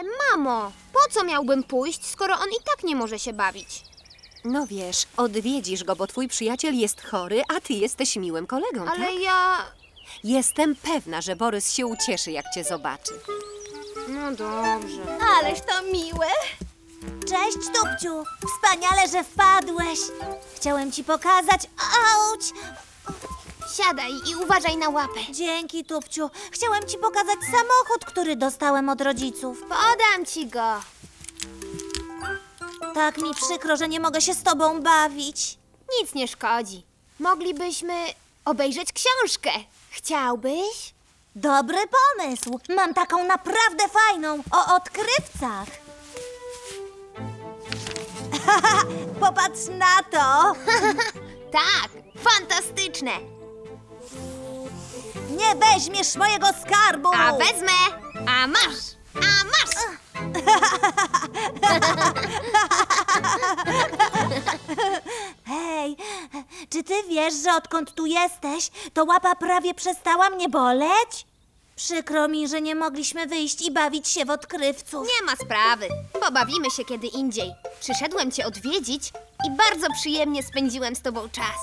Ale mamo, po co miałbym pójść, skoro on i tak nie może się bawić? No wiesz, odwiedzisz go, bo twój przyjaciel jest chory, a ty jesteś miłym kolegą, tak? Ale ja... Jestem pewna, że Borys się ucieszy, jak cię zobaczy. No dobrze. Ależ to miłe. Cześć, Tupciu. Wspaniale, że wpadłeś. Chciałem ci pokazać... Auć! Siadaj i uważaj na łapę. Dzięki, Tupciu. Chciałem ci pokazać samochód, który dostałem od rodziców. Podam ci go. Tak mi przykro, że nie mogę się z tobą bawić. Nic nie szkodzi. Moglibyśmy obejrzeć książkę. Chciałbyś? Dobry pomysł. Mam taką naprawdę fajną o odkrywcach. Popatrz na to. Tak, fantastyczne. Nie weźmiesz mojego skarbu. A wezmę. A masz. A masz. Hej, czy ty wiesz, że odkąd tu jesteś, to łapa prawie przestała mnie boleć? Przykro mi, że nie mogliśmy wyjść i bawić się w odkrywców. Nie ma sprawy, pobawimy się kiedy indziej. Przyszedłem cię odwiedzić i bardzo przyjemnie spędziłem z tobą czas.